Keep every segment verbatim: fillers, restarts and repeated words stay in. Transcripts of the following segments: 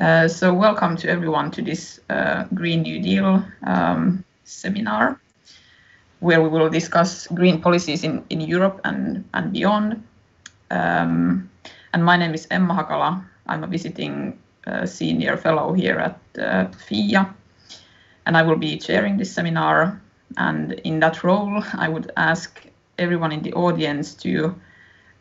Uh, so welcome to everyone to this uh, Green New Deal um, seminar, where we will discuss green policies in, in Europe and, and beyond. Um, and my name is Emma Hakala. I'm a visiting uh, senior fellow here at uh, FIA, and I will be chairing this seminar. And in that role, I would ask everyone in the audience to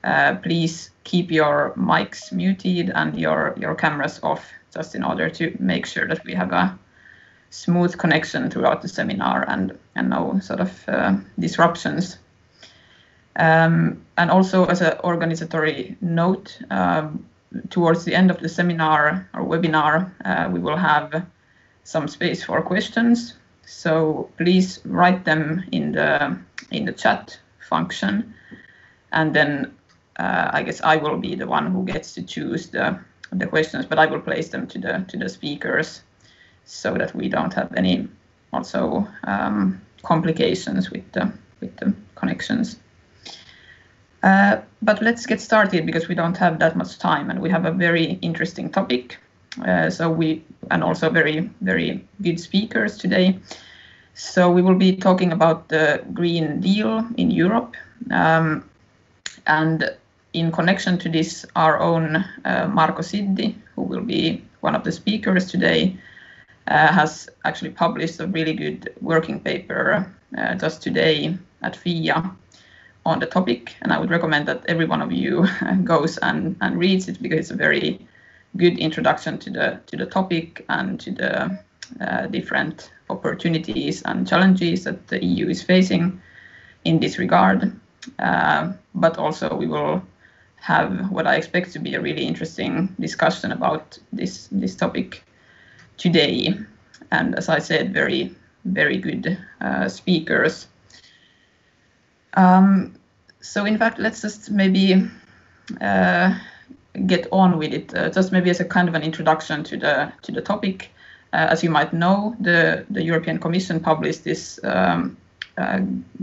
uh, please keep your mics muted and your, your cameras off, just in order to make sure that we have a smooth connection throughout the seminar and, and no sort of uh, disruptions. Um, and also, as an organizatory note, um, towards the end of the seminar or webinar, uh, we will have some space for questions. So please write them in the in the chat function, and then uh, I guess I will be the one who gets to choose the the questions, but I will place them to the to the speakers, so that we don't have any also um, complications with the with the connections. Uh, but let's get started, because we don't have that much time, and we have a very interesting topic. Uh, so we and also very very good speakers today. So we will be talking about the Green Deal in Europe, um, and in connection to this, our own uh, Marco Siddi, who will be one of the speakers today, uh, has actually published a really good working paper uh, just today at FIA on the topic, and I would recommend that every one of you goes and, and reads it, because it's a very good introduction to the to the topic and to the uh, different opportunities and challenges that the E U is facing in this regard. Uh, but also we will have what I expect to be a really interesting discussion about this this topic today. And as I said, very very good uh, speakers. Um, so in fact, let's just maybe uh, get on with it. Uh, just maybe as a kind of an introduction to the to the topic. Uh, as you might know, the the European Commission published this um, uh,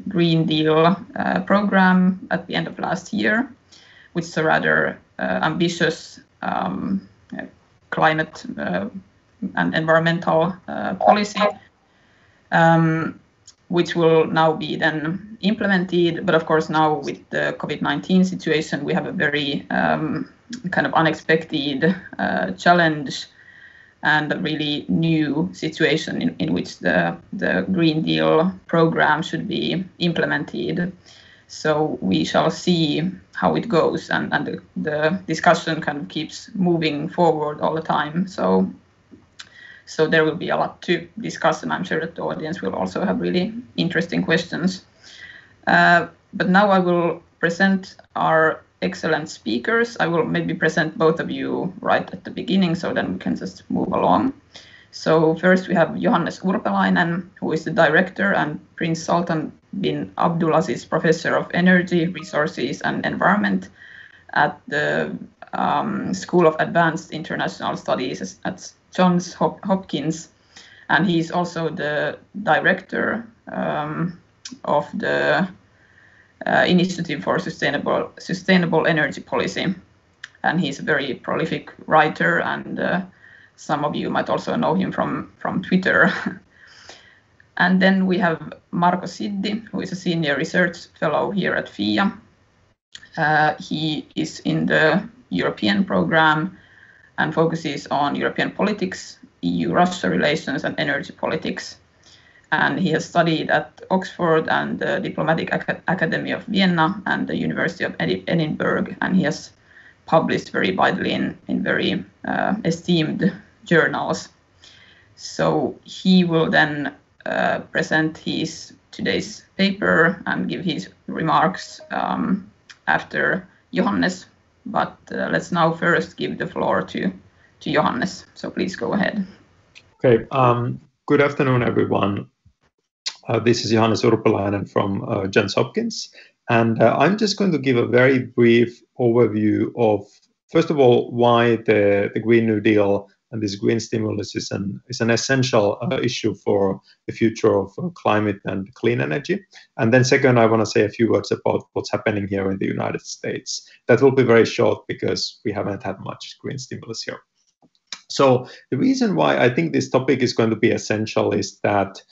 Green Deal uh, program at the end of last year, which is a rather uh, ambitious um, climate uh, and environmental uh, policy, Um, which will now be then implemented. But of course, now with the COVID nineteen situation, we have a very um, kind of unexpected uh, challenge and a really new situation in, in which the, the Green Deal program should be implemented. So we shall see how it goes, and, and the, the discussion kind of keeps moving forward all the time. So So there will be a lot to discuss, and I'm sure that the audience will also have really interesting questions. Uh, but now I will present our excellent speakers. I will maybe present both of you right at the beginning, so then we can just move along. So first we have Johannes Urpelainen, who is the director and Prince Sultan bin Abdulaziz Professor of Energy, Resources and Environment at the um, School of Advanced International Studies at Johns Hopkins, and he's also the director um, of the uh, Initiative for Sustainable Sustainable Energy Policy, and he's a very prolific writer, and uh, some of you might also know him from from Twitter. And then we have Marco Siddi, who is a senior research fellow here at FIA. Uh, he is in the European program and focuses on European politics, E U-Russia relations and energy politics. And he has studied at Oxford and the Diplomatic Ac Academy of Vienna and the University of Edi Edinburgh. And he has published very widely in, in very uh, esteemed journals. So he will then uh, present his today's paper and give his remarks um, after Johannes. But uh, let's now first give the floor to, to Johannes. So please go ahead. Okay. Um, good afternoon, everyone. Uh, this is Johannes Urpelainen from uh, Johns Hopkins. And uh, I'm just going to give a very brief overview of, first of all, why the, the Green New Deal and this green stimulus is an, is an essential uh, issue for the future of uh, climate and clean energy. And then second, I want to say a few words about what's happening here in the United States. That will be very short because we haven't had much green stimulus here. So the reason why I think this topic is going to be essential is that,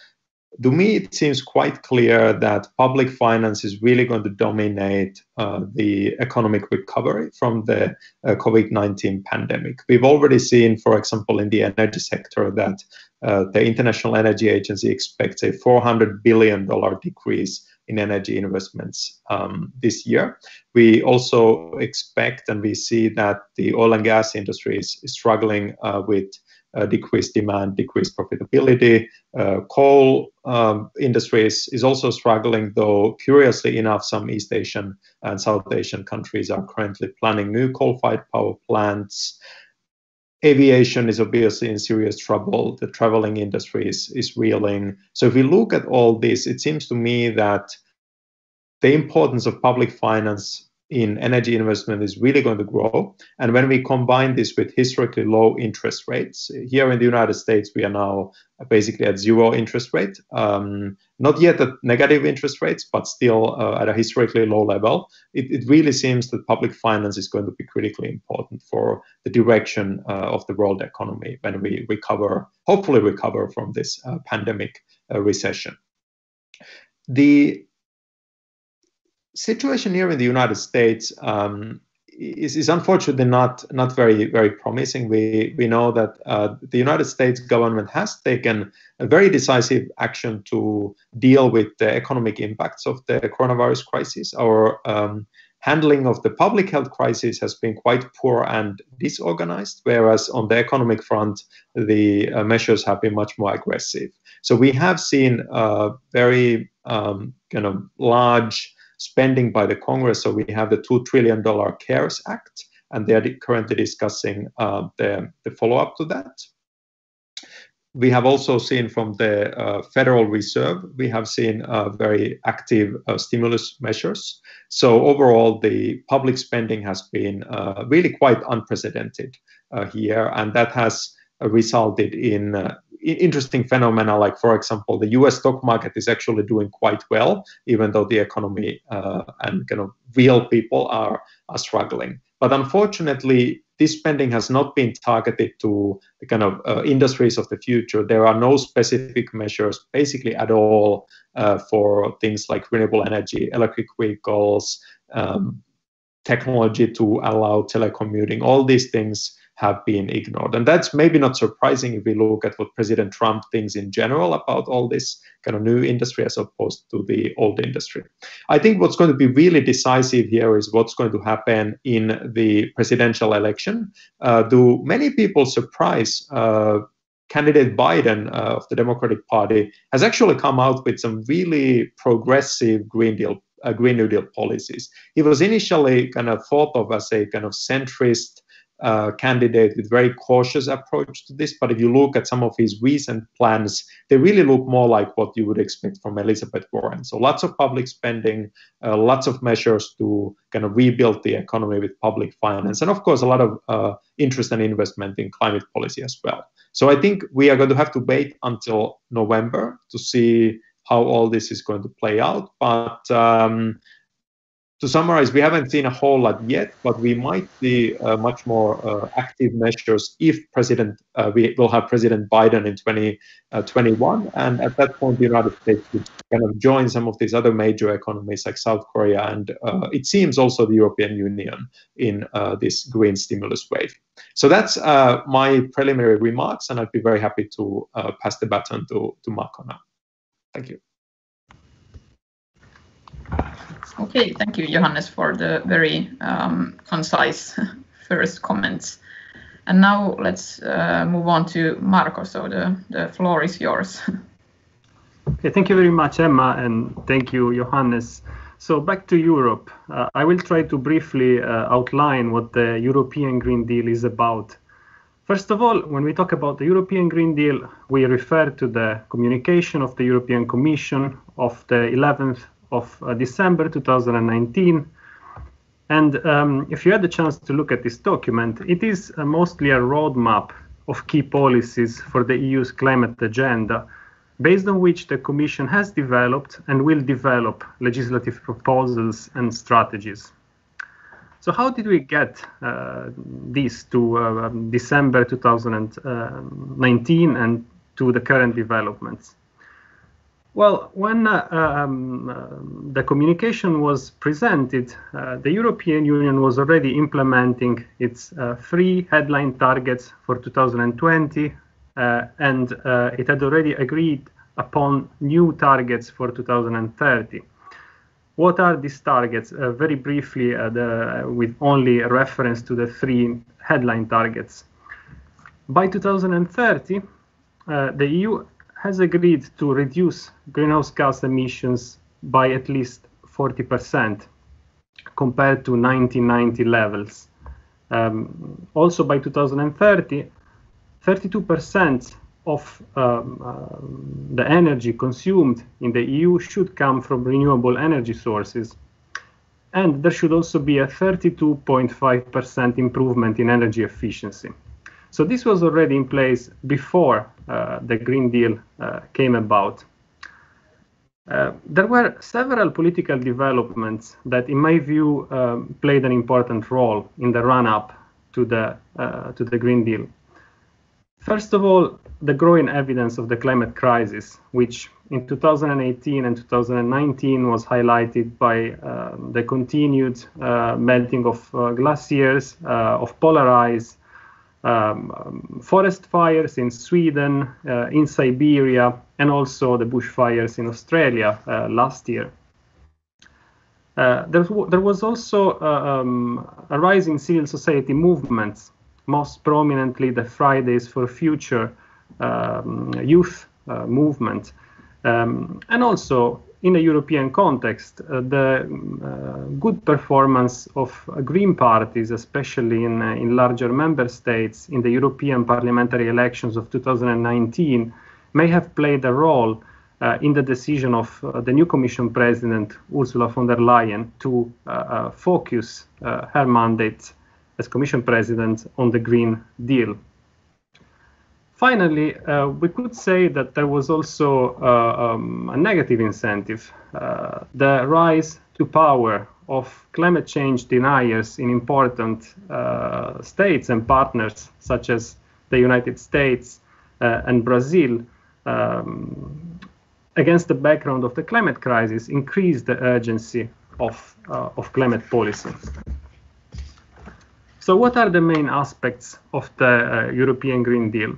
to me, it seems quite clear that public finance is really going to dominate uh, the economic recovery from the uh, COVID nineteen pandemic. We've already seen, for example, in the energy sector that uh, the International Energy Agency expects a four hundred billion dollars decrease in energy investments um, this year. We also expect and we see that the oil and gas industry is struggling uh, with Uh, decreased demand, decreased profitability. Uh, coal um, industries is also struggling, though curiously enough, some East Asian and South Asian countries are currently planning new coal-fired power plants. Aviation is obviously in serious trouble. The traveling industry is, is reeling. So if we look at all this, it seems to me that the importance of public finance in energy investment is really going to grow. And when we combine this with historically low interest rates, here in the United States, we are now basically at zero interest rate, um, not yet at negative interest rates, but still uh, at a historically low level. It, it really seems that public finance is going to be critically important for the direction uh, of the world economy when we recover, hopefully recover from this uh, pandemic uh, recession. The situation here in the United States um, is, is unfortunately not not very very promising. We we know that uh, the United States government has taken a very decisive action to deal with the economic impacts of the coronavirus crisis. Our um, handling of the public health crisis has been quite poor and disorganized, whereas on the economic front, the uh, measures have been much more aggressive. So we have seen uh, very um, kind of large spending by the Congress. So we have the two trillion dollars CARES Act, and they are currently discussing uh, the, the follow-up to that. We have also seen from the uh, Federal Reserve, we have seen uh, very active uh, stimulus measures. So overall, the public spending has been uh, really quite unprecedented uh, here, and that has uh, resulted in uh, interesting phenomena, like, for example, the U S stock market is actually doing quite well, even though the economy uh, and kind of real people are, are struggling. But unfortunately, this spending has not been targeted to the kind of uh, industries of the future. There are no specific measures basically at all uh, for things like renewable energy, electric vehicles, um, technology to allow telecommuting. All these things have been ignored. And that's maybe not surprising if we look at what President Trump thinks in general about all this kind of new industry as opposed to the old industry. I think what's going to be really decisive here is what's going to happen in the presidential election. Uh, to many people's surprise, uh, candidate Biden uh, of the Democratic Party has actually come out with some really progressive Green Deal, uh, Green New Deal policies. He was initially kind of thought of as a kind of centrist Uh, candidate with very cautious approach to this, but if you look at some of his recent plans, they really look more like what you would expect from Elizabeth Warren. So lots of public spending, uh, lots of measures to kind of rebuild the economy with public finance, and of course a lot of uh, interest and investment in climate policy as well. So I think we are going to have to wait until November to see how all this is going to play out, but um, to summarize, we haven't seen a whole lot yet, but we might see uh, much more uh, active measures if President uh, we will have President Biden in twenty twenty-one, and at that point, the United States would kind of join some of these other major economies like South Korea and uh, it seems also the European Union in uh, this green stimulus wave. So that's uh, my preliminary remarks, and I'd be very happy to uh, pass the baton to, to Marco now. Thank you. Okay, thank you, Johannes, for the very um, concise first comments. And now let's uh, move on to Marco, so the, the floor is yours. Okay, thank you very much, Emma, and thank you, Johannes. So back to Europe. Uh, I will try to briefly uh, outline what the European Green Deal is about. First of all, when we talk about the European Green Deal, we refer to the communication of the European Commission of the eleventh of December two thousand nineteen, and um, if you had the chance to look at this document, it is uh, mostly a roadmap of key policies for the E U's climate agenda, based on which the Commission has developed and will develop legislative proposals and strategies. So how did we get uh, these to uh, December two thousand nineteen and to the current developments? Well, when uh, um, uh, the communication was presented, uh, the European Union was already implementing its uh, three headline targets for two thousand twenty, uh, and uh, it had already agreed upon new targets for two thousand thirty. What are these targets? Uh, very briefly, uh, the, with only a reference to the three headline targets. By two thousand thirty, uh, the E U has agreed to reduce greenhouse gas emissions by at least forty percent compared to nineteen ninety levels. Um, also by two thousand thirty, thirty-two percent of um, uh, the energy consumed in the E U should come from renewable energy sources. And there should also be a thirty-two point five percent improvement in energy efficiency. So this was already in place before uh, the Green Deal uh, came about. Uh, there were several political developments that, in my view, um, played an important role in the run-up to the uh, to the Green Deal. First of all, the growing evidence of the climate crisis, which in two thousand eighteen and two thousand nineteen was highlighted by uh, the continued uh, melting of uh, glaciers, uh, of polar ice, Um, um, forest fires in Sweden, uh, in Siberia, and also the bushfires in Australia uh, last year. Uh, there, there was also uh, um, a rise in civil society movements, most prominently the Fridays for Future um, youth uh, movement. Um, and also, in a European context, uh, the uh, good performance of uh, green parties, especially in, uh, in larger member states, in the European parliamentary elections of two thousand nineteen, may have played a role uh, in the decision of uh, the new Commission President, Ursula von der Leyen, to uh, uh, focus uh, her mandate as Commission President on the Green Deal. Finally, uh, we could say that there was also uh, um, a negative incentive, uh, the rise to power of climate change deniers in important uh, states and partners such as the United States uh, and Brazil, um, against the background of the climate crisis, increased the urgency of, uh, of climate policy. So what are the main aspects of the uh, European Green Deal?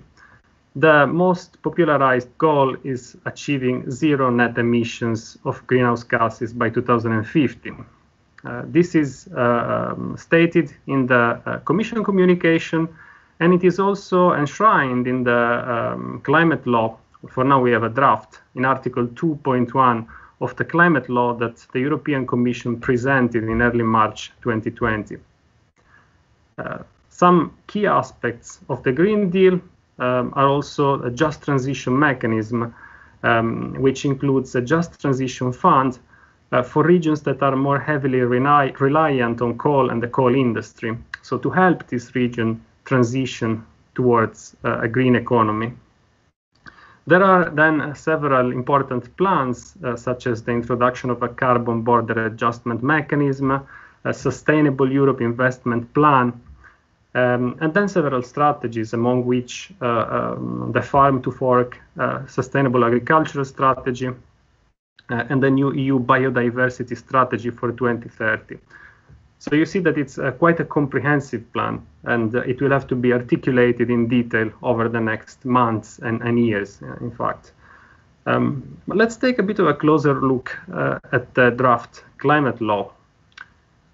The most popularized goal is achieving zero net emissions of greenhouse gases by two thousand fifty. Uh, this is uh, um, stated in the uh, Commission communication, and it is also enshrined in the um, climate law. For now, we have a draft in Article two point one of the climate law that the European Commission presented in early March twenty twenty. Uh, some key aspects of the Green Deal Um, are also a Just Transition Mechanism, um, which includes a Just Transition Fund uh, for regions that are more heavily rely reliant on coal and the coal industry, so to help this region transition towards uh, a green economy. There are then several important plans, uh, such as the introduction of a carbon border adjustment mechanism, a Sustainable Europe investment plan, Um, and then several strategies, among which uh, um, the farm to fork uh, sustainable agricultural strategy uh, and the new E U biodiversity strategy for twenty thirty. So you see that it's uh, quite a comprehensive plan, and uh, it will have to be articulated in detail over the next months and, and years, uh, in fact. Um, but let's take a bit of a closer look uh, at the draft climate law.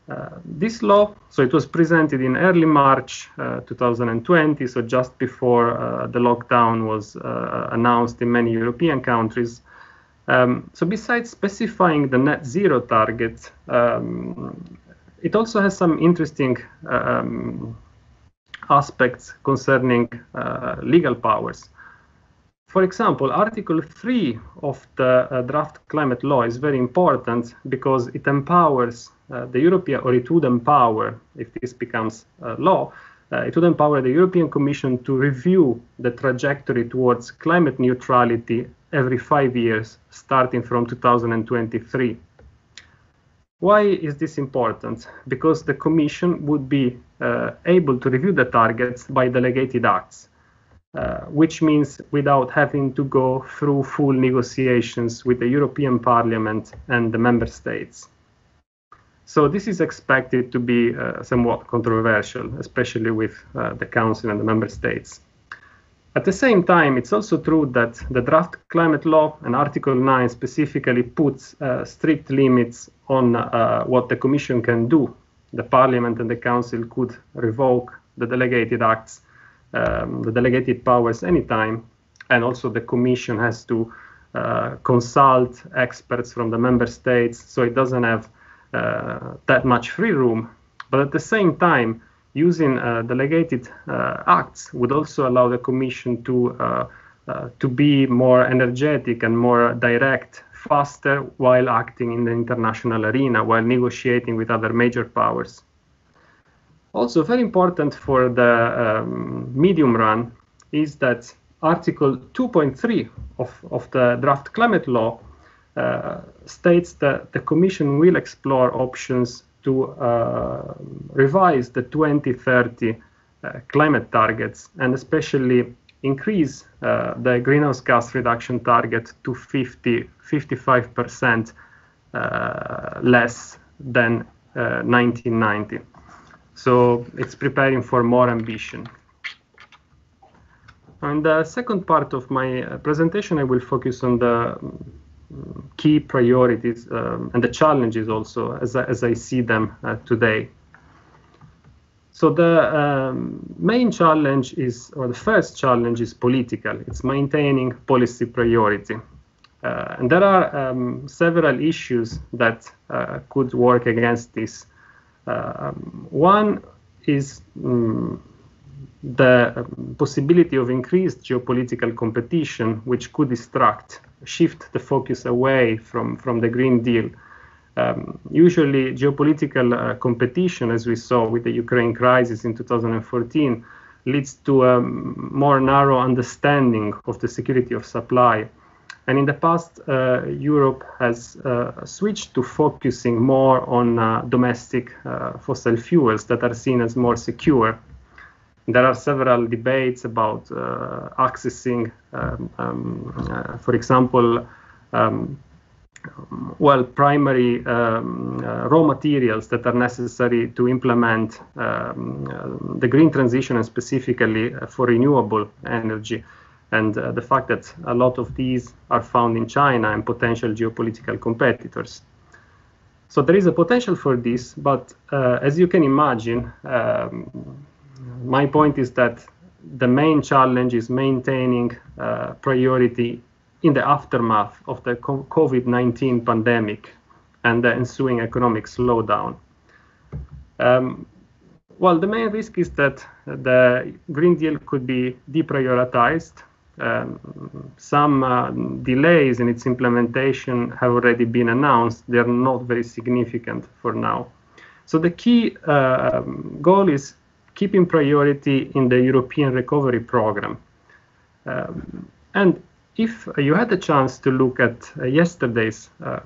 Uh, this law, so it was presented in early March uh, two thousand twenty, so just before uh, the lockdown was uh, announced in many European countries. Um, so besides specifying the net zero target, um, it also has some interesting um, aspects concerning uh, legal powers. For example, Article three of the uh, draft climate law is very important because it empowers uh, the European, or it would empower, if this becomes uh, law, uh, it would empower the European Commission to review the trajectory towards climate neutrality every five years, starting from two thousand twenty-three. Why is this important? Because the Commission would be uh, able to review the targets by delegated acts, uh, which means without having to go through full negotiations with the European Parliament and the Member States. So this is expected to be uh, somewhat controversial, especially with uh, the Council and the Member States. At the same time, it's also true that the draft climate law and Article nine specifically puts uh, strict limits on uh, what the Commission can do. The Parliament and the Council could revoke the delegated acts, um, the delegated powers anytime, and also the Commission has to uh, consult experts from the Member States, so it doesn't have uh, that much free room. But at the same time, using uh, delegated uh, acts would also allow the Commission to uh, uh, to be more energetic and more direct, faster, while acting in the international arena, while negotiating with other major powers. Also very important for the um, medium run is that Article two point three of, of the draft climate law uh, states that the Commission will explore options to uh, revise the twenty thirty uh, climate targets and especially increase uh, the greenhouse gas reduction target to fifty, fifty-five percent uh, less than uh, nineteen ninety. So it's preparing for more ambition. And the second part of my presentation, I will focus on the key priorities um, and the challenges also as I, as I see them uh, today. So the um, main challenge is, or the first challenge is political. It's maintaining policy priority. Uh, and there are um, several issues that uh, could work against this. Uh, one is um, the possibility of increased geopolitical competition, which could distract, shift the focus away from, from the Green Deal. Um, usually geopolitical uh, competition, as we saw with the Ukraine crisis in two thousand fourteen, leads to a more narrow understanding of the security of supply. And in the past, uh, Europe has uh, switched to focusing more on uh, domestic uh, fossil fuels that are seen as more secure. There are several debates about uh, accessing, um, um, uh, for example, um, well, primary um, uh, raw materials that are necessary to implement um, uh, the green transition, and specifically uh, for renewable energy. And uh, the fact that a lot of these are found in China and potential geopolitical competitors. So there is a potential for this, but uh, as you can imagine, um, my point is that the main challenge is maintaining uh, priority in the aftermath of the COVID nineteen pandemic and the ensuing economic slowdown. Um, well, the main risk is that the Green Deal could be deprioritized. Um, some uh, delays in its implementation have already been announced. They are not very significant for now. So the key uh, goal is keeping priority in the European Recovery Programme. Um, and if you had the chance to look at uh, yesterday's uh, uh,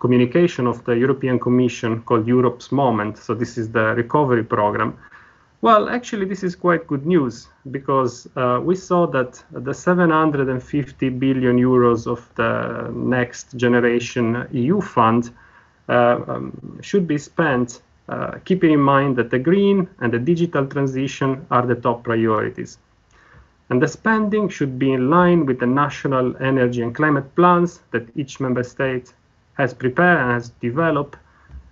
communication of the European Commission called Europe's Moment, so this is the recovery programme, well, actually this is quite good news, because uh, we saw that the seven hundred fifty billion euros of the Next Generation E U Fund uh, um, should be spent, Uh, keeping in mind that the green and the digital transition are the top priorities. And the spending should be in line with the national energy and climate plans that each member state has prepared and has developed,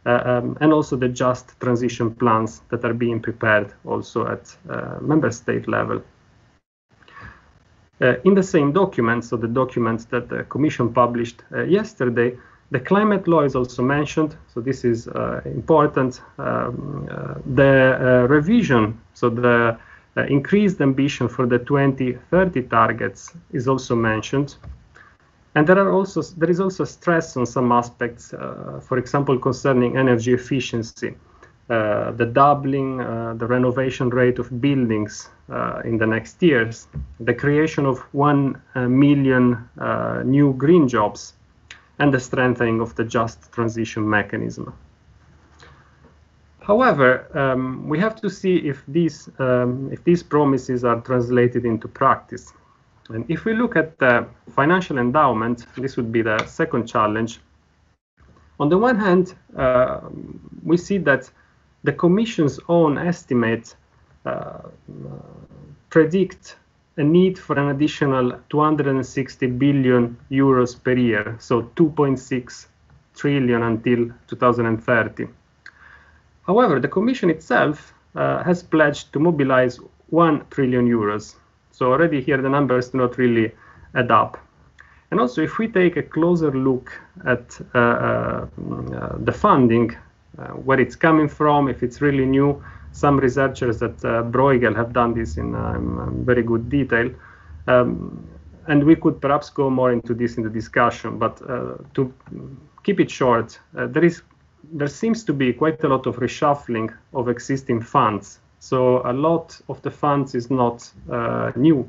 uh, um, and also the just transition plans that are being prepared also at uh, member state level. Uh, in the same document, so the document that the Commission published uh, yesterday, the climate law is also mentioned, so this is uh, important. Um, uh, the uh, revision, so the uh, increased ambition for the twenty thirty targets is also mentioned. And there are also there is also stress on some aspects, uh, for example, concerning energy efficiency, uh, the doubling, uh, the renovation rate of buildings uh, in the next years, the creation of one uh, million uh, new green jobs, and the strengthening of the Just Transition Mechanism. However, um, we have to see if these, um, if these promises are translated into practice. And if we look at the financial endowment, this would be the second challenge. On the one hand, uh, we see that the Commission's own estimates uh, predict a need for an additional two hundred sixty billion euros per year, so two point six trillion until two thousand thirty. However, the Commission itself uh, has pledged to mobilize one trillion euros. So already here the numbers do not really add up. And also, if we take a closer look at uh, uh, the funding, uh, where it's coming from, if it's really new, some researchers at uh, Bruegel have done this in um, very good detail. Um, and we could perhaps go more into this in the discussion, but uh, to keep it short, uh, there is There seems to be quite a lot of reshuffling of existing funds, so a lot of the funds is not uh, new.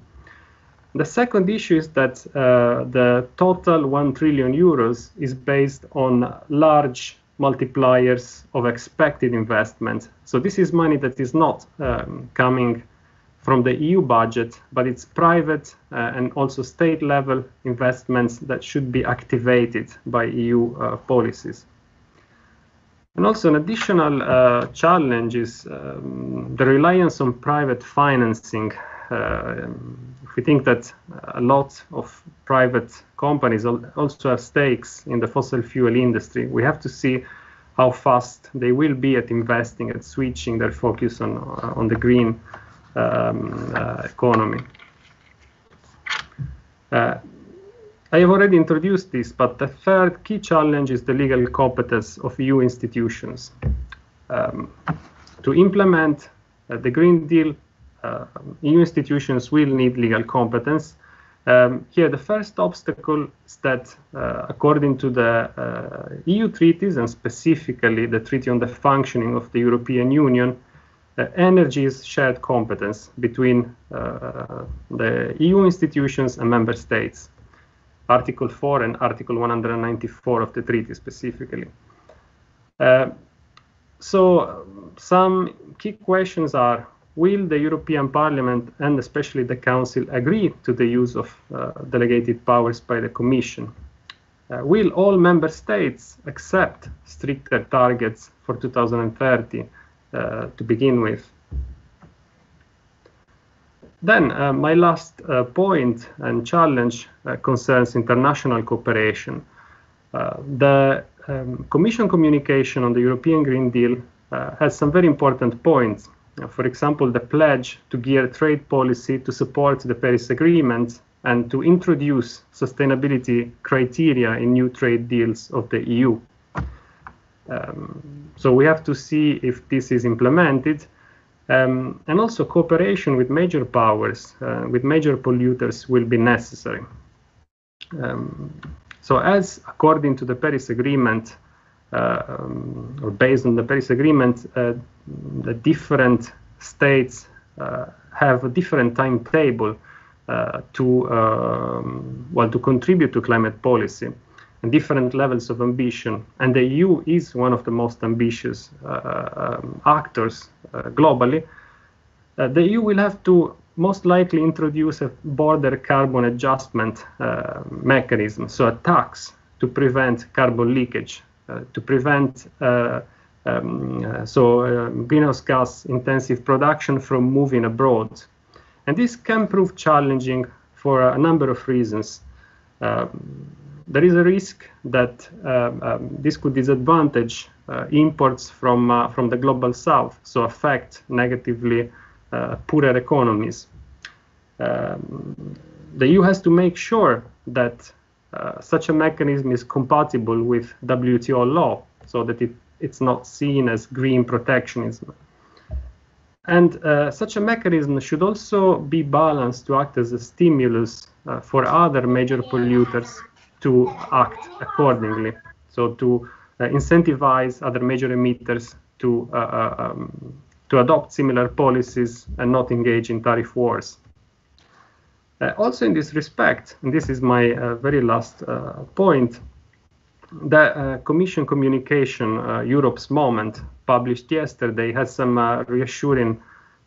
The second issue is that uh, the total one trillion euros is based on large multipliers of expected investment. So this is money that is not um, coming from the E U budget, but it's private uh, and also state level investments that should be activated by E U uh, policies. And also an additional uh, challenge is um, the reliance on private financing. Uh, we think that a lot of private companies also have stakes in the fossil fuel industry. We have to see how fast they will be at investing, at switching their focus on, on the green um, uh, economy. Uh, I have already introduced this, but the third key challenge is the legal competence of E U institutions. Um, to implement uh, the Green Deal, uh, E U institutions will need legal competence. Um, here, the first obstacle is that, uh, according to the uh, E U treaties, and specifically the Treaty on the Functioning of the European Union, Uh, energy is shared competence between uh, the E U institutions and member states. Article four and Article one hundred ninety-four of the treaty specifically. Uh, so some key questions are, will the European Parliament and especially the Council agree to the use of uh, delegated powers by the Commission? Uh, will all member states accept stricter targets for two thousand thirty uh, to begin with? Then uh, my last uh, point and challenge uh, concerns international cooperation. Uh, the um, Commission communication on the European Green Deal uh, has some very important points. Uh, for example, the pledge to gear trade policy to support the Paris Agreement and to introduce sustainability criteria in new trade deals of the E U. Um, so we have to see if this is implemented. Um, and also cooperation with major powers, uh, with major polluters will be necessary. Um, so as according to the Paris Agreement, uh, um, or based on the Paris Agreement, uh, the different states uh, have a different timetable uh, to, um, well, to contribute to climate policy and different levels of ambition. And the E U is one of the most ambitious uh, um, actors uh, globally. Uh, the E U will have to most likely introduce a border carbon adjustment uh, mechanism, so a tax to prevent carbon leakage, uh, to prevent uh, um, uh, so uh, greenhouse gas intensive production from moving abroad. And this can prove challenging for a number of reasons. Um, There is a risk that uh, um, this could disadvantage uh, imports from, uh, from the global south, so affect negatively uh, poorer economies. Um, the E U has to make sure that uh, such a mechanism is compatible with W T O law, so that it, it's not seen as green protectionism. And uh, such a mechanism should also be balanced to act as a stimulus uh, for other major polluters to act accordingly, so to uh, incentivize other major emitters to, uh, um, to adopt similar policies and not engage in tariff wars. Uh, also in this respect, and this is my uh, very last uh, point, the uh, Commission communication, uh, Europe's Moment, published yesterday, has some uh, reassuring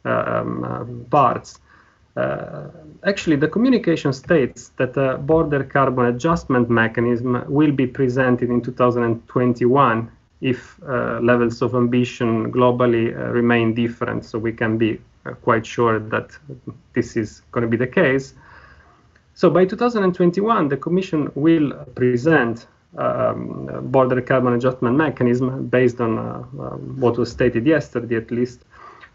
uh, um, parts. Uh, actually, the communication states that a border carbon adjustment mechanism will be presented in two thousand twenty-one if uh, levels of ambition globally uh, remain different. So we can be uh, quite sure that this is going to be the case. So by two thousand twenty-one, the Commission will present um, a border carbon adjustment mechanism based on uh, uh, what was stated yesterday, at least.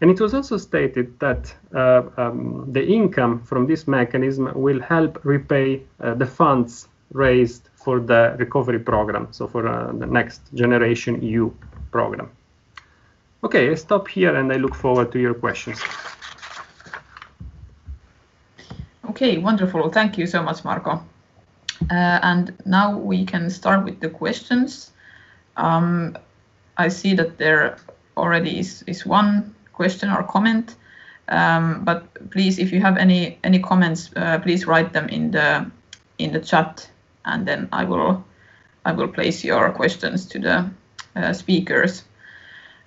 And it was also stated that uh, um, the income from this mechanism will help repay uh, the funds raised for the recovery program, so for uh, the Next Generation E U program. Okay, I stop here and I look forward to your questions. Okay, wonderful. Thank you so much, Marco. Uh, and now we can start with the questions. Um, I see that there already is, is one question or comment, um, but please, if you have any any comments, uh, please write them in the in the chat, and then I will I will place your questions to the uh, speakers.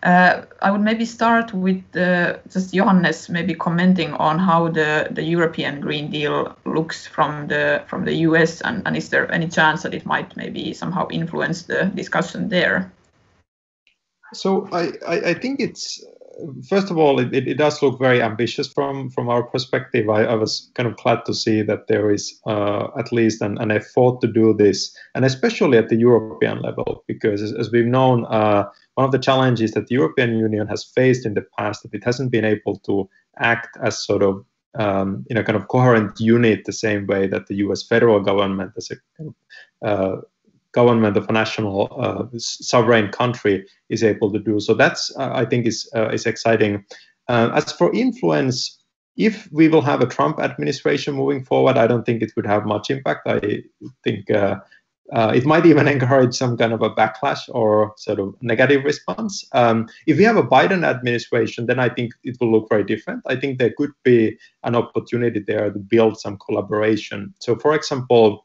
Uh, I would maybe start with uh, just Johannes maybe commenting on how the the European Green Deal looks from the from the U S, and, and is there any chance that it might maybe somehow influence the discussion there? So I I, I think it's. First of all, it, it does look very ambitious from, from our perspective. I, I was kind of glad to see that there is uh, at least an, an effort to do this, and especially at the European level, because as, as we've known, uh, one of the challenges that the European Union has faced in the past, that it hasn't been able to act as sort of, um, you know, kind of coherent unit the same way that the U S federal government as a uh, government of a national uh, sovereign country is able to do. So that's, uh, I think, is, uh, is exciting. Uh, as for influence, if we will have a Trump administration moving forward, I don't think it would have much impact. I think uh, uh, it might even encourage some kind of a backlash or sort of negative response. Um, if we have a Biden administration, then I think it will look very different. I think there could be an opportunity there to build some collaboration. So, for example,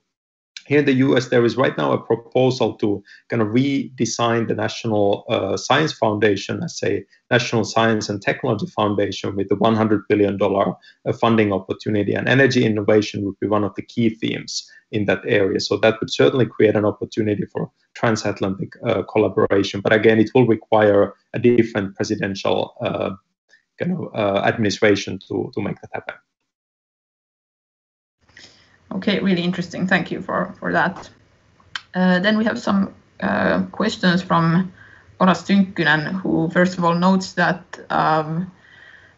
here in the U S, there is right now a proposal to kind of redesign the National uh, Science Foundation as a National Science and Technology Foundation with a one hundred billion dollars funding opportunity. And energy innovation would be one of the key themes in that area. So that would certainly create an opportunity for transatlantic uh, collaboration. But again, it will require a different presidential uh, kind of uh, administration to, to make that happen. Okay, really interesting. Thank you for, for that. Uh, then we have some uh, questions from Oras Tynkkynen, who first of all notes that um,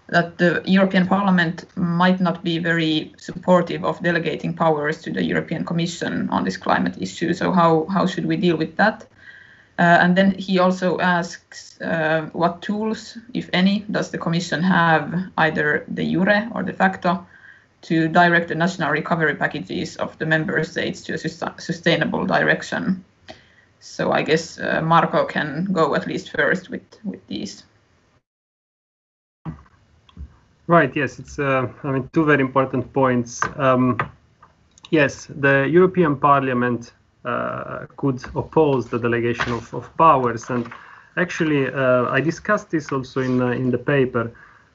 that the European Parliament might not be very supportive of delegating powers to the European Commission on this climate issue. So how, how should we deal with that? Uh, and then he also asks uh, what tools, if any, does the Commission have, either de jure or de facto, to direct the national recovery packages of the member states to a sustainable direction. So I guess uh, Marco can go at least first with, with these. Right, yes, it's uh, I mean, two very important points. Um, yes, the European Parliament uh, could oppose the delegation of, of powers. And actually, uh, I discussed this also in, uh, in the paper.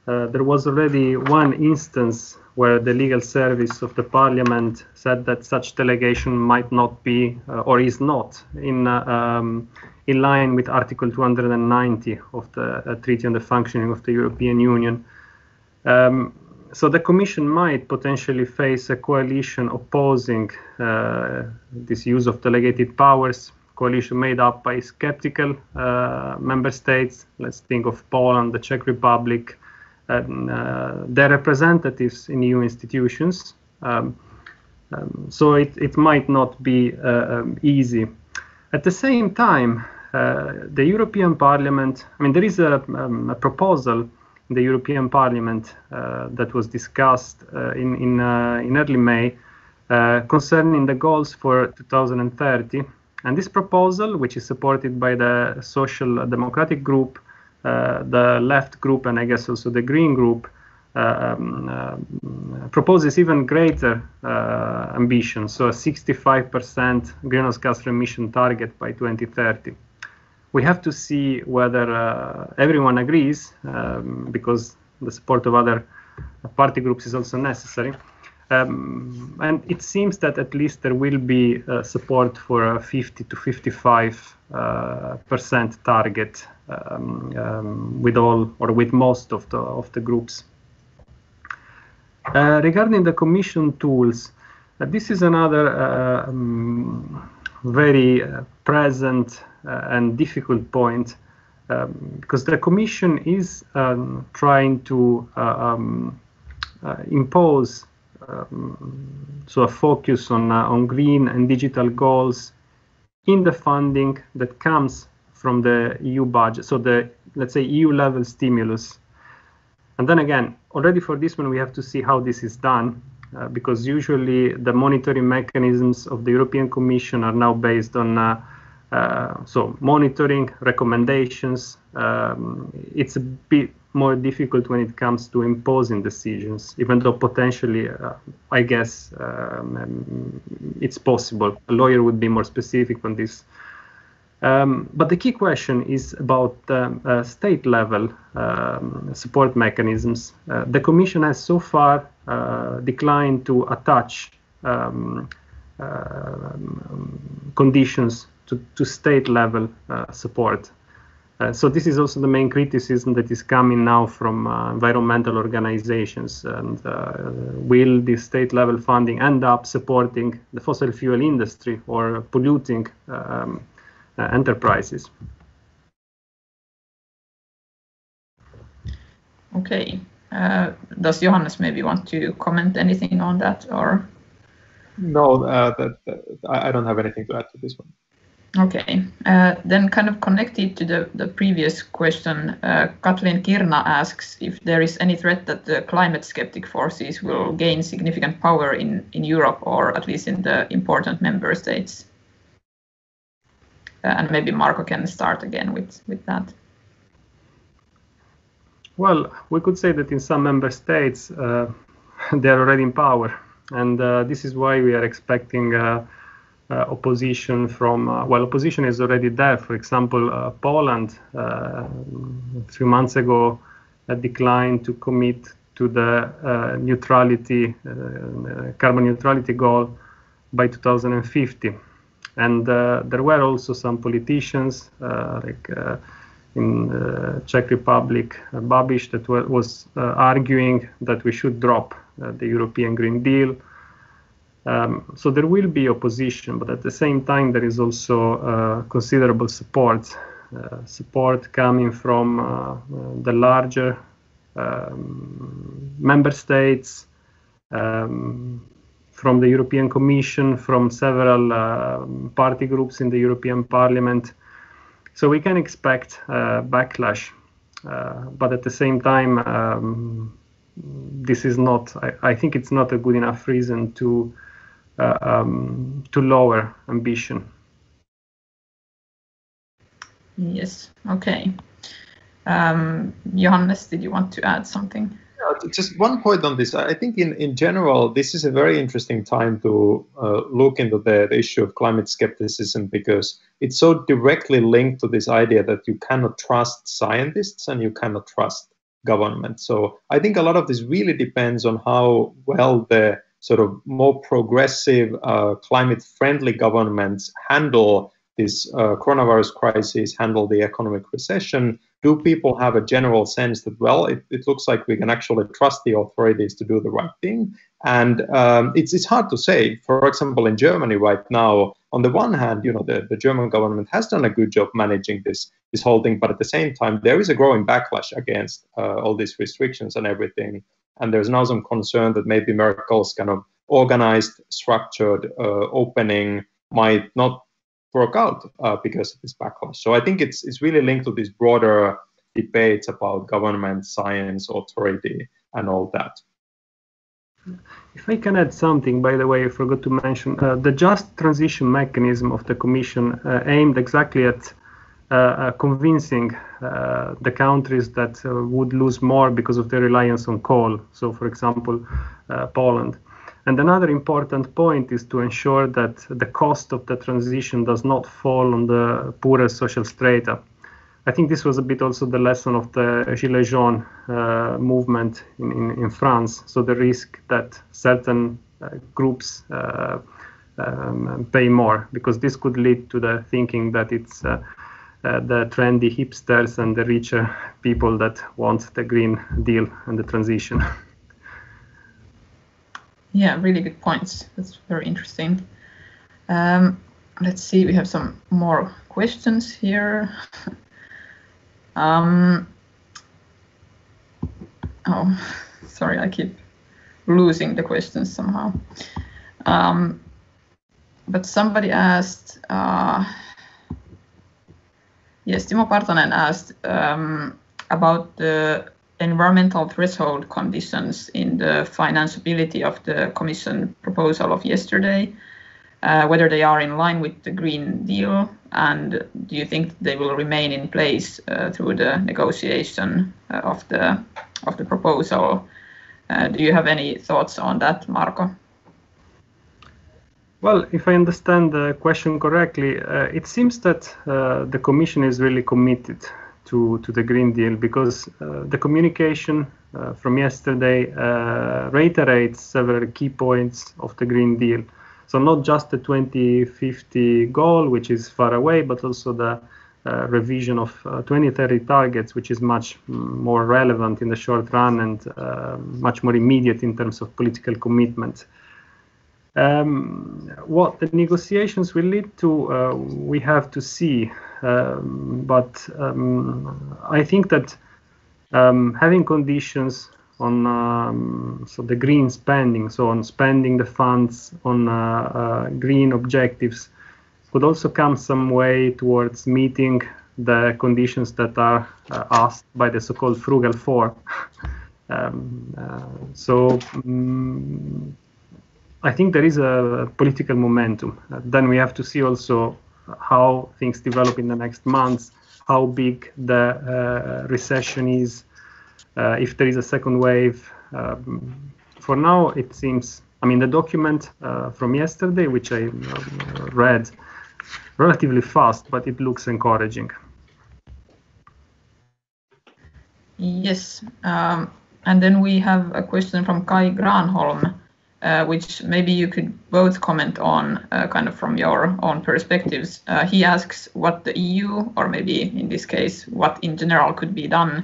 Uh, there was already one instance where the legal service of the Parliament said that such delegation might not be uh, or is not in uh, um, in line with Article two hundred ninety of the uh, Treaty on the Functioning of the European Union. Um, so the Commission might potentially face a coalition opposing uh, this use of delegated powers, coalition made up by skeptical uh, member states. Let's think of Poland, the Czech Republic, and uh, their representatives in E U institutions. Um, um, so it, it might not be uh, um, easy. At the same time, uh, the European Parliament, I mean, there is a, um, a proposal in the European Parliament uh, that was discussed uh, in, in, uh, in early May uh, concerning the goals for two thousand thirty. And this proposal, which is supported by the Social Democratic Group, Uh, the left group, and I guess also the green group, uh, um, uh, proposes even greater uh, ambition, so a sixty-five percent greenhouse gas emission target by twenty thirty. We have to see whether uh, everyone agrees, um, because the support of other party groups is also necessary. Um, and it seems that at least there will be uh, support for a fifty to fifty-five uh, percent target um, um, with all or with most of the of the groups. Uh, regarding the Commission tools, uh, this is another uh, um, very uh, present uh, and difficult point, um, because the Commission is um, trying to uh, um, uh, impose. Um, so a focus on, uh, on green and digital goals in the funding that comes from the E U budget, so the, let's say, E U level stimulus. And then again, already for this one, we have to see how this is done, uh, because usually the monitoring mechanisms of the European Commission are now based on uh, uh, so monitoring recommendations. Um, it's a bit more difficult when it comes to imposing decisions, even though potentially, uh, I guess, um, it's possible. A lawyer would be more specific on this. Um, but the key question is about um, uh, state-level um, support mechanisms. Uh, the Commission has so far uh, declined to attach um, uh, conditions to, to state-level uh, support. Uh, so this is also the main criticism that is coming now from uh, environmental organizations. And uh, will this state-level funding end up supporting the fossil fuel industry or polluting um, uh, enterprises? Okay. Uh, does Johannes maybe want to comment anything on that, or? No, uh, that, that, I don't have anything to add to this one. Okay, uh, then kind of connected to the, the previous question, uh, Kathleen Kirna asks if there is any threat that the climate skeptic forces will gain significant power in, in Europe, or at least in the important member states. Uh, and maybe Marco can start again with, with that. Well, we could say that in some member states, uh, they are already in power. And uh, this is why we are expecting uh, Uh, opposition from, uh, well, opposition is already there. For example, uh, Poland uh, a few months ago uh, declined to commit to the uh, neutrality, uh, carbon neutrality goal by two thousand fifty. And uh, there were also some politicians, uh, like uh, in uh, Czech Republic, uh, Babiš, that were, was uh, arguing that we should drop uh, the European Green Deal. Um, so there will be opposition, but at the same time, there is also uh, considerable support, uh, support coming from uh, the larger um, member states, um, from the European Commission, from several uh, party groups in the European Parliament. So we can expect uh, backlash, uh, but at the same time, um, this is not, I, I think it's not a good enough reason to Uh, um, to lower ambition. Yes, okay. Um, Johannes, did you want to add something? Yeah, just one point on this. I think in, in general, this is a very interesting time to uh, look into the, the issue of climate skepticism, because it's so directly linked to this idea that you cannot trust scientists and you cannot trust government. So I think a lot of this really depends on how well the sort of more progressive, uh, climate-friendly governments handle this uh, coronavirus crisis, handle the economic recession. Do people have a general sense that, well, it, it looks like we can actually trust the authorities to do the right thing? And um, it's, it's hard to say. For example, in Germany right now, on the one hand, you know, the, the German government has done a good job managing this, this whole thing, but at the same time, there is a growing backlash against uh, all these restrictions and everything. And there's now some concern that maybe Merkel's kind of organized, structured uh, opening might not work out uh, because of this backlash. So I think it's it's really linked to these broader debates about government, science, authority, and all that. If I can add something, by the way, I forgot to mention, uh, the Just Transition Mechanism of the Commission uh, aimed exactly at uh, convincing uh, the countries that uh, would lose more because of their reliance on coal. So, for example, uh, Poland. And another important point is to ensure that the cost of the transition does not fall on the poorer social strata. I think this was a bit also the lesson of the Gilets jaunes uh, movement in, in, in France. So the risk that certain uh, groups uh, um, pay more, because this could lead to the thinking that it's uh, uh, the trendy hipsters and the richer people that want the Green Deal and the transition. Yeah, really good points. That's very interesting. Um, let's see, we have some more questions here. Um, oh, sorry, I keep losing the questions somehow. Um, but somebody asked, uh, yes, Timo Partonen asked um, about the environmental threshold conditions in the financeability of the Commission proposal of yesterday, uh, whether they are in line with the Green Deal. And do you think they will remain in place uh, through the negotiation uh, of the of the proposal? Uh, do you have any thoughts on that, Marco? Well, if I understand the question correctly, uh, it seems that uh, the Commission is really committed to to the Green Deal, because uh, the communication uh, from yesterday uh, reiterates several key points of the Green Deal. So not just the twenty fifty goal, which is far away, but also the uh, revision of uh, twenty thirty targets, which is much more relevant in the short run and uh, much more immediate in terms of political commitment. Um, what the negotiations will lead to, uh, we have to see. Um, but um, I think that um, having conditions on um, so the green spending, so on spending the funds on uh, uh, green objectives, could also come some way towards meeting the conditions that are uh, asked by the so-called Frugal Four. um, uh, so um, I think there is a political momentum. Uh, then we have to see also how things develop in the next months, how big the uh, recession is, Uh, if there is a second wave. Um, for now, it seems, I mean, the document uh, from yesterday, which I uh, read relatively fast, but it looks encouraging. Yes, um, and then we have a question from Kai Granholm, uh, which maybe you could both comment on, uh, kind of from your own perspectives. Uh, he asks what the E U, or maybe in this case, what in general could be done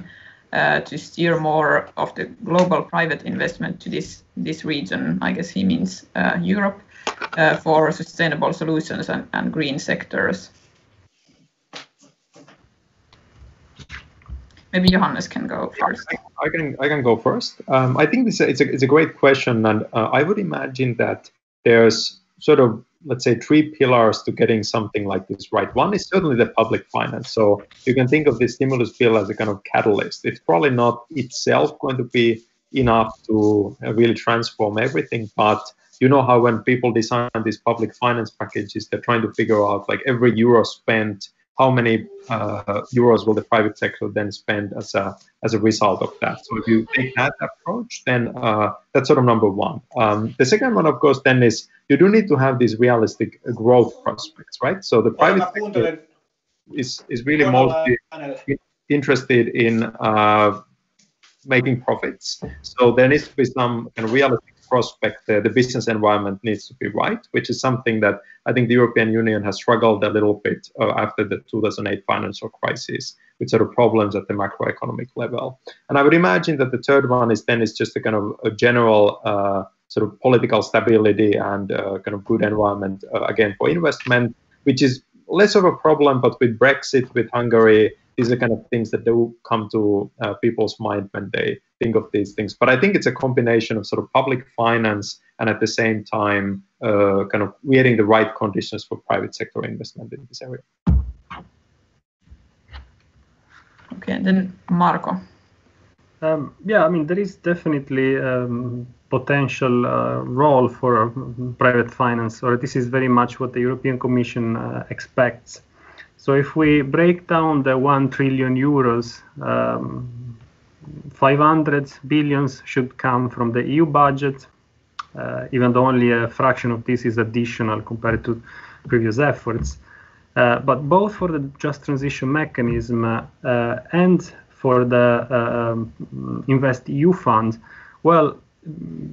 Uh, to steer more of the global private investment to this this region, I guess he means uh, Europe, uh, for sustainable solutions and, and green sectors. Maybe Johannes can go first. I can I can go first. Um, I think this it's a it's a great question, and uh, I would imagine that there's sort of, let's say, three pillars to getting something like this right. One is certainly the public finance. So you can think of this stimulus bill as a kind of catalyst. It's probably not itself going to be enough to really transform everything, but you know how when people design these public finance packages, they're trying to figure out, like, every euro spent, how many uh, euros will the private sector then spend as a as a result of that? So if you take that approach, then uh, that's sort of number one. Um, the second one, of course, then is you do need to have these realistic growth prospects, right? So the private sector is is really mostly interested in uh, making profits. So there needs to be some kind of realistic prospect. Uh, the business environment needs to be right, which is something that I think the European Union has struggled a little bit uh, after the two thousand eight financial crisis, with sort of problems at the macroeconomic level. And I would imagine that the third one is then is just a kind of a general uh, sort of political stability and uh, kind of good environment, uh, again, for investment, which is less of a problem, but with Brexit, with Hungary, these are kind of things that do come to uh, people's mind when they think of these things. But I think it's a combination of sort of public finance and at the same time uh, kind of creating the right conditions for private sector investment in this area. Okay, and then Marco. Um, yeah, I mean, there is definitely um, potential uh, role for private finance, or this is very much what the European Commission uh, expects. So if we break down the one trillion euros, um, five hundred billions should come from the E U budget, uh, even though only a fraction of this is additional compared to previous efforts. Uh, but both for the Just Transition Mechanism uh, uh, and for the uh, InvestEU Fund, well,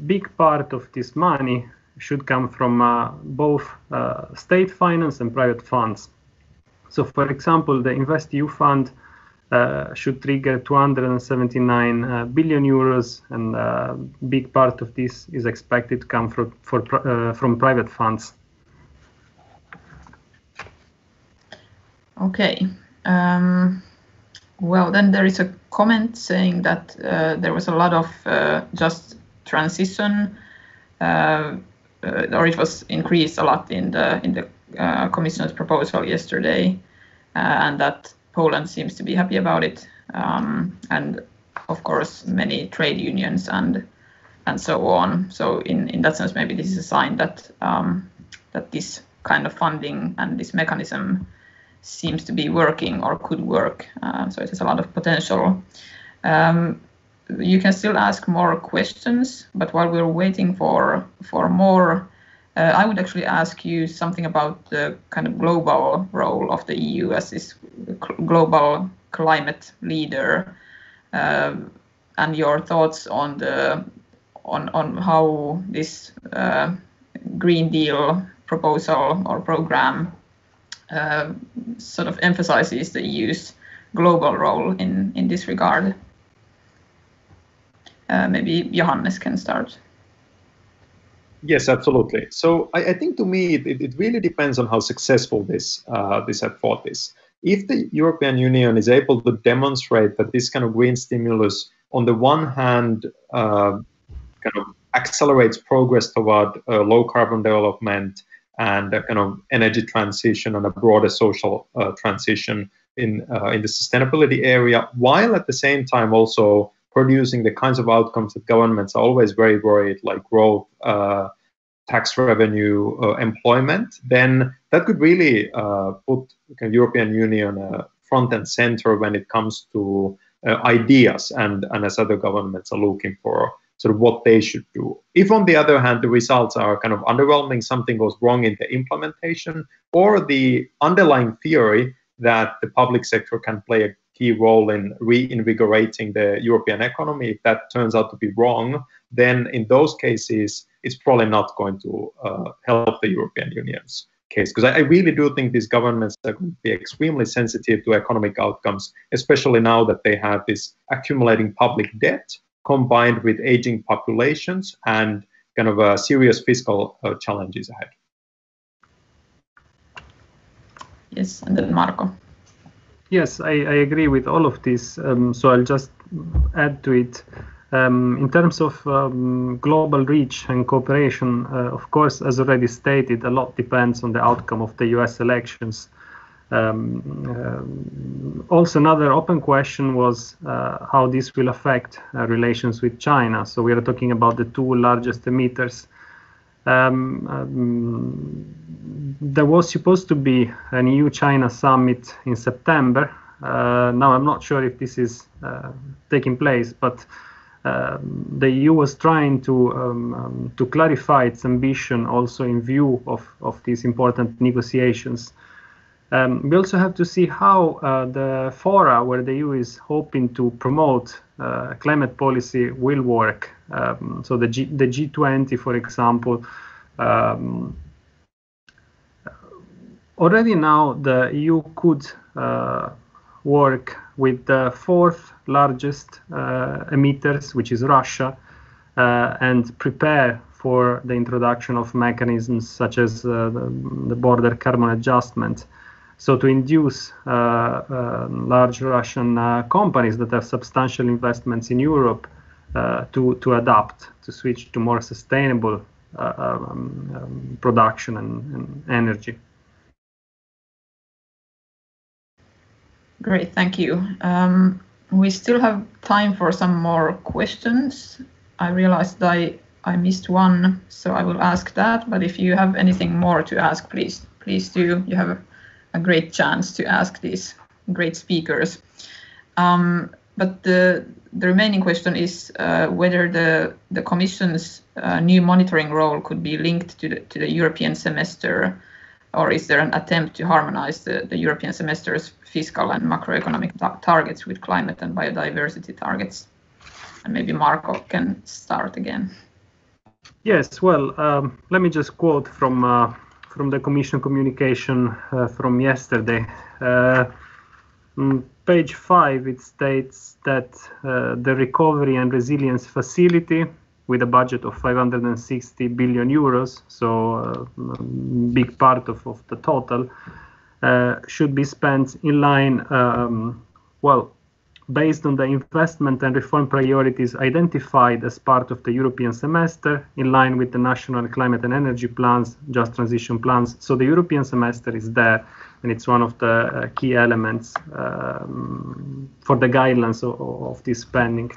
big part of this money should come from uh, both uh, state finance and private funds. So, for example, the InvestEU Fund uh, should trigger two hundred seventy-nine billion euros, and a big part of this is expected to come from, for, uh, from private funds. Okay. Um, well, then there is a comment saying that uh, there was a lot of uh, just transition, uh, uh, or it was increased a lot in the in the uh, Commission's proposal yesterday, uh, and that Poland seems to be happy about it, um, and of course many trade unions and and so on. So in in that sense, maybe this is a sign that um, that this kind of funding and this mechanism seems to be working or could work. Uh, so it has a lot of potential. Um, you can still ask more questions, but while we're waiting for for more, uh, I would actually ask you something about the kind of global role of the E U as this global climate leader, uh, and your thoughts on the on on how this uh, Green Deal proposal or program Uh, sort of emphasizes the E U's global role in, in this regard. Uh, maybe Johannes can start. Yes, absolutely. So I, I think to me, it, it really depends on how successful this, uh, this effort is. If the European Union is able to demonstrate that this kind of green stimulus, on the one hand, uh, kind of accelerates progress toward uh, low carbon development, and a kind of energy transition and a broader social uh, transition in uh, in the sustainability area, while at the same time also producing the kinds of outcomes that governments are always very worried, like growth, uh, tax revenue, uh, employment, then that could really uh, put the European Union uh, front and center when it comes to uh, ideas and, and as other governments are looking for sort of what they should do. If, on the other hand, the results are kind of underwhelming, something goes wrong in the implementation, or the underlying theory that the public sector can play a key role in reinvigorating the European economy, if that turns out to be wrong, then in those cases, it's probably not going to uh, help the European Union's case. Because I, I really do think these governments are going to be extremely sensitive to economic outcomes, especially now that they have this accumulating public debt, combined with aging populations and kind of uh, serious fiscal uh, challenges ahead. Yes, and then Marco. Yes, I, I agree with all of this. Um, so I'll just add to it. Um, in terms of um, global reach and cooperation, uh, of course, as already stated, a lot depends on the outcome of the U S elections. Um, uh, also, another open question was uh, how this will affect uh, relations with China. So we are talking about the two largest emitters. Um, um, there was supposed to be an E U-China summit in September. Uh, now I'm not sure if this is uh, taking place, but uh, the E U was trying to um, um, to clarify its ambition also in view of, of these important negotiations. Um, we also have to see how uh, the fora where the E U is hoping to promote uh, climate policy will work. Um, so the, G the G twenty, for example, um, already now the E U could uh, work with the fourth largest uh, emitters, which is Russia, uh, and prepare for the introduction of mechanisms such as uh, the, the border carbon adjustment. So to induce uh, uh, large Russian uh, companies that have substantial investments in Europe uh, to, to adapt, to switch to more sustainable uh, um, um, production and, and energy. Great, thank you. Um, we still have time for some more questions. I realized I, I missed one, so I will ask that. But if you have anything more to ask, please, please do. You have a great chance to ask these great speakers. Um, but the, the remaining question is uh, whether the, the Commission's uh, new monitoring role could be linked to the, to the European semester, or is there an attempt to harmonize the, the European semester's fiscal and macroeconomic ta targets with climate and biodiversity targets? And maybe Marco can start again. Yes, well, um, let me just quote from uh, from the Commission communication uh, from yesterday. Uh, page five, it states that uh, the Recovery and Resilience Facility, with a budget of five hundred sixty billion euros, so uh, a big part of, of the total, uh, should be spent in line, um, well, based on the investment and reform priorities identified as part of the European semester, in line with the national climate and energy plans, just transition plans. So the European semester is there, and it's one of the uh, key elements um, for the guidelines of, of this spending.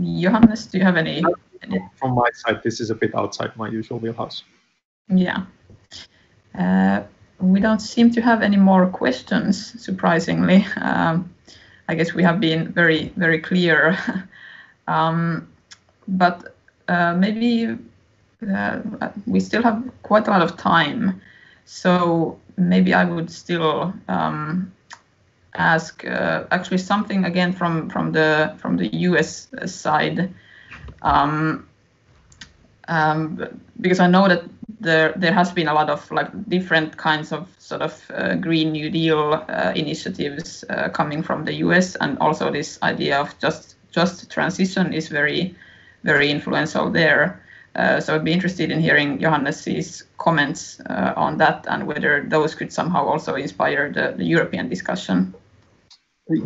Johannes, do you have any? From my side, this is a bit outside my usual wheelhouse. Yeah. Uh, we don't seem to have any more questions, surprisingly. Um, I guess we have been very, very clear. um, but uh, maybe uh, we still have quite a lot of time. So maybe I would still um, ask uh, actually something again from from the from the U S side, um, um, because I know that there there has been a lot of like different kinds of sort of uh, Green New Deal uh, initiatives uh, coming from the U S, and also this idea of just just transition is very very influential there. Uh, so I'd be interested in hearing Johannes's comments uh, on that and whether those could somehow also inspire the, the European discussion.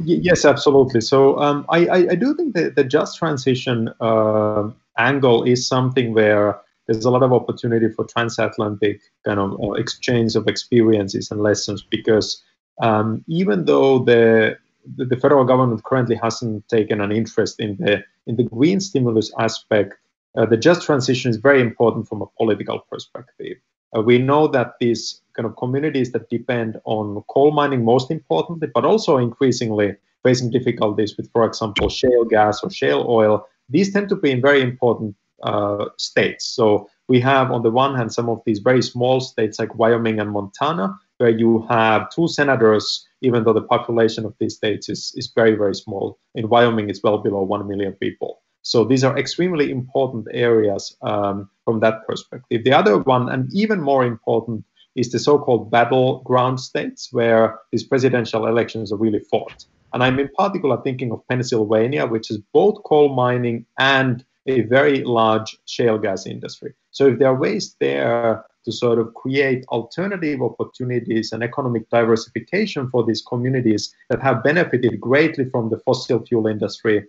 Yes, absolutely. So um, I, I, I do think that the just transition uh, angle is something where there's a lot of opportunity for transatlantic kind of exchange of experiences and lessons, because um, even though the the federal government currently hasn't taken an interest in the in the green stimulus aspect, Uh, the just transition is very important from a political perspective. Uh, we know that these kind of communities that depend on coal mining, most importantly, but also increasingly facing difficulties with, for example, shale gas or shale oil, these tend to be in very important uh, states. So we have, on the one hand, some of these very small states like Wyoming and Montana, where you have two senators, even though the population of these states is, is very, very small. In Wyoming, it's well below one million people. So these are extremely important areas um, from that perspective. The other one, and even more important, is the so-called battleground states, where these presidential elections are really fought. And I'm in particular thinking of Pennsylvania, which is both coal mining and a very large shale gas industry. So if there are ways there to sort of create alternative opportunities and economic diversification for these communities that have benefited greatly from the fossil fuel industry,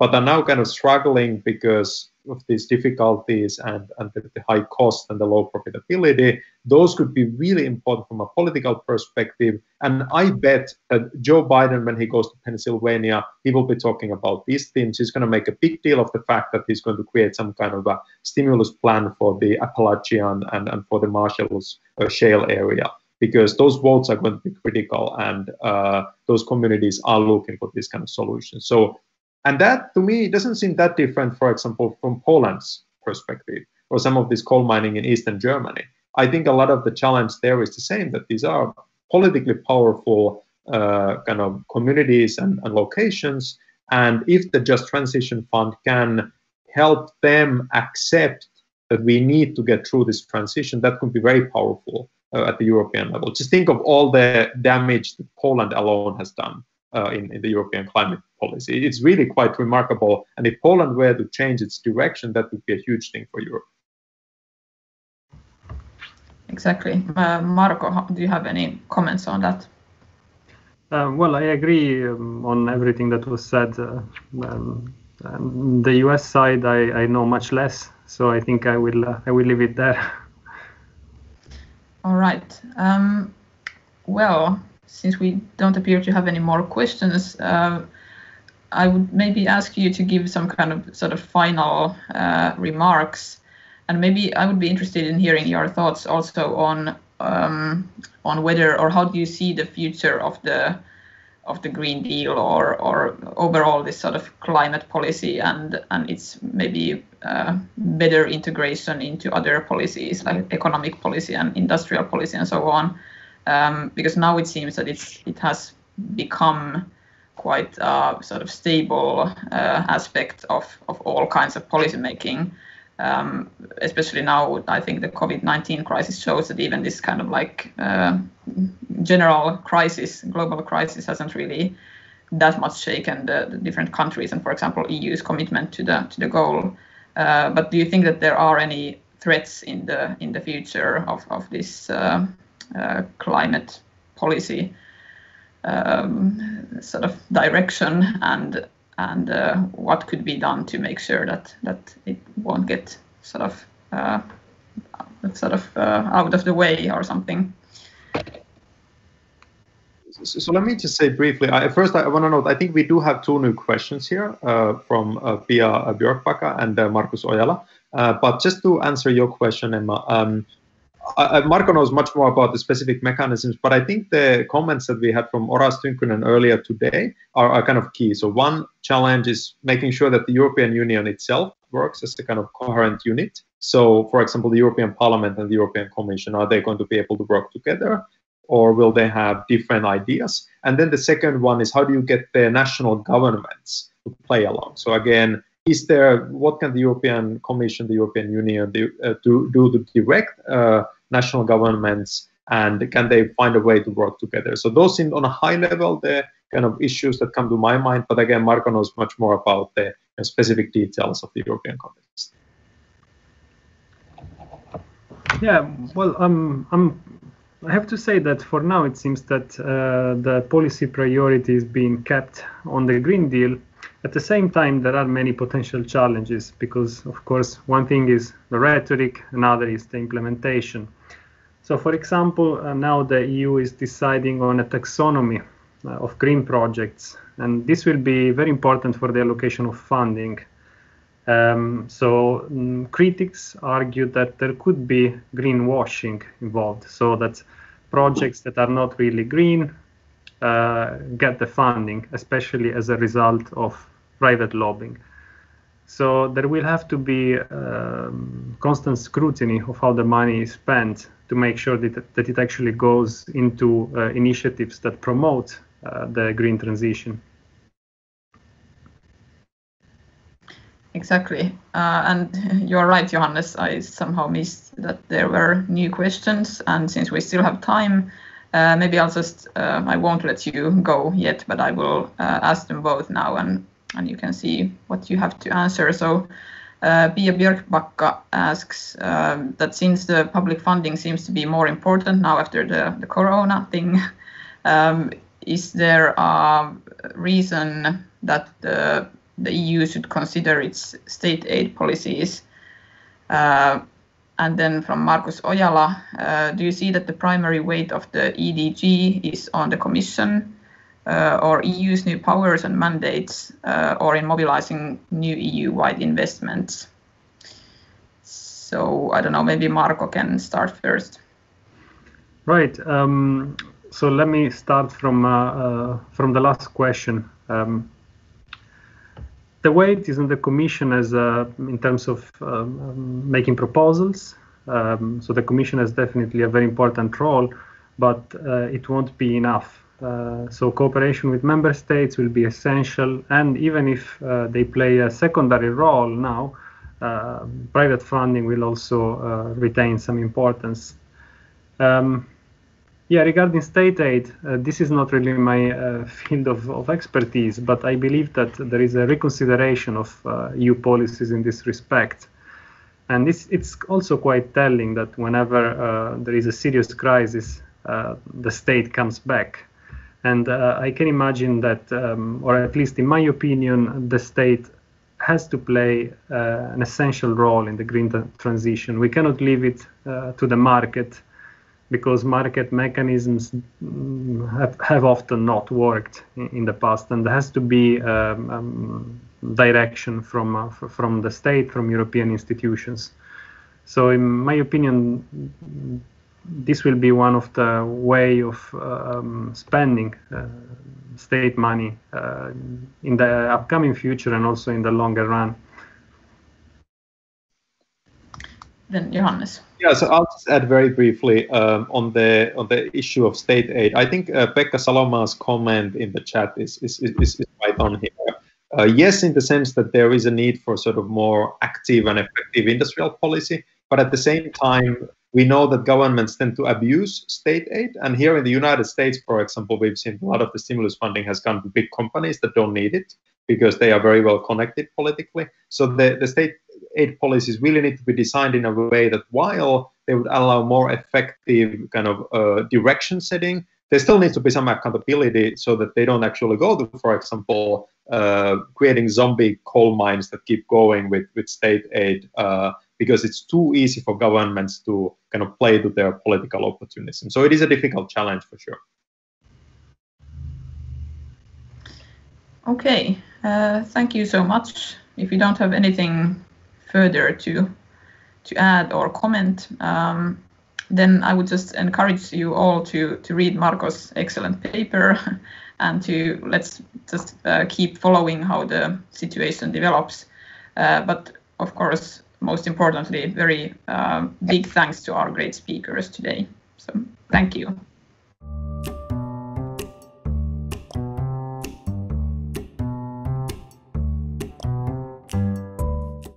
but are now kind of struggling because of these difficulties and, and the, the high cost and the low profitability, those could be really important from a political perspective. And I bet that Joe Biden, when he goes to Pennsylvania, he will be talking about these themes. He's going to make a big deal of the fact that he's going to create some kind of a stimulus plan for the Appalachian and, and for the Marshalls uh, shale area, because those votes are going to be critical, and uh, those communities are looking for these kind of solutions. So. And that, to me, doesn't seem that different, for example, from Poland's perspective, or some of this coal mining in Eastern Germany. I think a lot of the challenge there is the same, that these are politically powerful uh, kind of communities and, and locations. And if the Just Transition Fund can help them accept that we need to get through this transition, that could be very powerful uh, at the European level. Just think of all the damage that Poland alone has done. Uh, in, in the European climate policy. It's really quite remarkable. And if Poland were to change its direction, that would be a huge thing for Europe. Exactly. Uh, Marco, do you have any comments on that? Uh, well, I agree um, on everything that was said. Uh, um, on the U S side, I, I know much less, so I think I will, uh, I will leave it there. All right. Um, well, since we don't appear to have any more questions, uh, I would maybe ask you to give some kind of sort of final uh, remarks And maybe I would be interested in hearing your thoughts also on um, on whether, or how do you see the future of the of the Green Deal, or or overall this sort of climate policy and and its maybe uh, better integration into other policies like economic policy and industrial policy and so on, um, because now it seems that it's it has become quite a sort of stable uh, aspect of of all kinds of policy making. Um, especially now, I think the COVID nineteen crisis shows that even this kind of like uh, general crisis, global crisis, hasn't really that much shaken the, the different countries and, for example, E U's commitment to the to the goal. Uh, but do you think that there are any threats in the in the future of of this uh, uh, climate policy um, sort of direction, and? And uh, what could be done to make sure that that it won't get sort of uh, sort of uh, out of the way or something? So, so let me just say briefly. I, first, I want to note. I think we do have two new questions here uh, from uh, Pia Björkbacka and uh, Markus Ojala. Uh, but just to answer your question, Emma. Um, Uh, Marco knows much more about the specific mechanisms, but I think the comments that we had from Oras Tynkkynen earlier today are, are kind of key. So one challenge is making sure that the European Union itself works as a kind of coherent unit. So, for example, the European Parliament and the European Commission, are they going to be able to work together, or will they have different ideas? And then the second one is, how do you get the national governments to play along? So again, is there, what can the European Commission, the European Union do, uh, do, do to direct uh, national governments, and can they find a way to work together? So those seem on a high level the kind of issues that come to my mind, but again, Marco knows much more about the specific details of the European context. Yeah, well, um, I'm, I have to say that for now it seems that uh, the policy priority is being kept on the Green Deal. At the same time, there are many potential challenges because, of course, one thing is the rhetoric, another is the implementation. So, for example, uh, now the E U is deciding on a taxonomy uh, of green projects, and this will be very important for the allocation of funding. Um, so, um, critics argue that there could be greenwashing involved, so that projects that are not really green uh, get the funding, especially as a result of private lobbying. So there will have to be um, constant scrutiny of how the money is spent to make sure that, that it actually goes into uh, initiatives that promote uh, the green transition. Exactly. Uh, and you're right, Johannes, I somehow missed that there were new questions, and since we still have time, Uh, maybe I'll just, uh, I won't let you go yet, but I will uh, ask them both now, and, and you can see what you have to answer. So, uh, Pia Björkbacka asks uh, that since the public funding seems to be more important now after the, the corona thing, um, is there a reason that the, the E U should consider its state aid policies? Uh, And then from Markus Ojala, uh, do you see that the primary weight of the E D G is on the Commission uh, or E U's new powers and mandates, uh, or in mobilizing new E U-wide investments? So I don't know, maybe Marco can start first. Right. Um, so let me start from, uh, uh, from the last question. Um, The weight is on the Commission as uh, in terms of um, making proposals. Um, so the Commission has definitely a very important role, but uh, it won't be enough. Uh, so cooperation with member states will be essential. And even if uh, they play a secondary role now, uh, private funding will also uh, retain some importance. Um, Yeah, regarding state aid, uh, this is not really my uh, field of, of expertise, but I believe that there is a reconsideration of uh, E U policies in this respect. And it's, it's also quite telling that whenever uh, there is a serious crisis, uh, the state comes back. And uh, I can imagine that, um, or at least in my opinion, the state has to play uh, an essential role in the green transition. We cannot leave it uh, to the market, because market mechanisms have, have often not worked in, in the past, and there has to be um, um, direction from uh, from the state, from European institutions. So in my opinion, this will be one of the way of um, spending uh, state money uh, in the upcoming future and also in the longer run. Then Johannes. Yeah, so I'll just add very briefly um, on the on the issue of state aid. I think uh, Pekka Saloma's comment in the chat is is is, is right on here. Uh, yes, in the sense that there is a need for sort of more active and effective industrial policy, but at the same time, we know that governments tend to abuse state aid. And here in the United States, for example, we've seen a lot of the stimulus funding has gone to big companies that don't need it because they are very well connected politically. So the, the state aid policies really need to be designed in a way that while they would allow more effective kind of uh, direction setting, there still needs to be some accountability so that they don't actually go to, for example, uh, creating zombie coal mines that keep going with, with state aid uh, because it's too easy for governments to kind of play to their political opportunism. So it is a difficult challenge for sure. Okay, uh, thank you so much. If you don't have anything further to to add or comment, um, then I would just encourage you all to to read Marco's excellent paper and to let's just uh, keep following how the situation develops. Uh, but of course, most importantly, very uh, big thanks to our great speakers today. So thank you.